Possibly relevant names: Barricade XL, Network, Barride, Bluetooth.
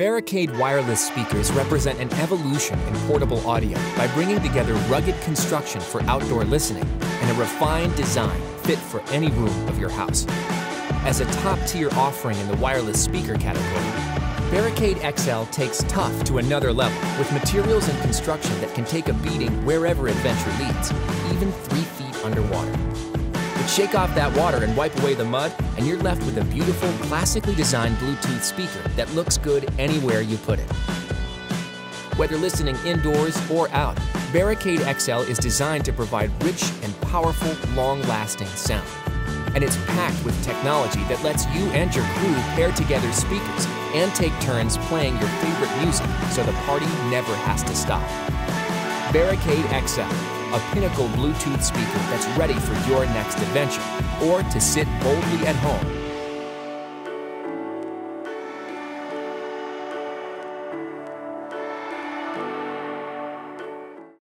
Barricade wireless speakers represent an evolution in portable audio by bringing together rugged construction for outdoor listening and a refined design fit for any room of your house. As a top-tier offering in the wireless speaker category, Barricade XL takes tough to another level with materials and construction that can take a beating wherever adventure leads, even 3 feet underwater. But shake off that water and wipe away the mud, and you're left with a beautiful, classically designed Bluetooth speaker that looks good anywhere you put it. Whether listening indoors or out, Barricade XL is designed to provide rich and powerful, long-lasting sound. And it's packed with technology that lets you and your crew pair together speakers and take turns playing your favorite music so the party never has to stop. Barricade XL, a pinnacle Bluetooth speaker that's ready for your next adventure or to sit boldly at home